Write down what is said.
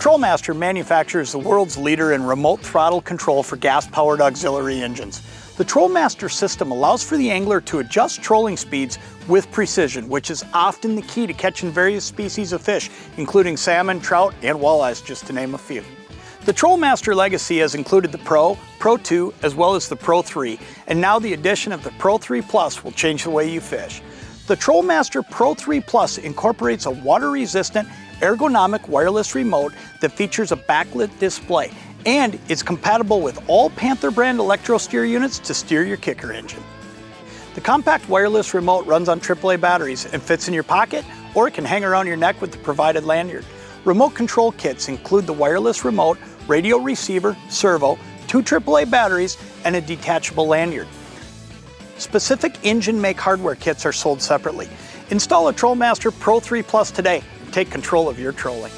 TROLLMaster manufactures the world's leader in remote throttle control for gas-powered auxiliary engines. The TROLLMaster system allows for the angler to adjust trolling speeds with precision, which is often the key to catching various species of fish, including salmon, trout, and walleyes, just to name a few. The TROLLMaster legacy has included the Pro, Pro 2, as well as the Pro 3, and now the addition of the Pro 3+ will change the way you fish. The TROLLMaster Pro 3+ incorporates a water-resistant, ergonomic wireless remote that features a backlit display and is compatible with all Panther brand Electro Steer units to steer your kicker engine. The compact wireless remote runs on AAA batteries and fits in your pocket, or it can hang around your neck with the provided lanyard. Remote control kits include the wireless remote, radio receiver, servo, 2 AAA batteries, and a detachable lanyard. Specific engine make hardware kits are sold separately. Install a TROLLMaster Pro 3+ today. Take control of your trolling.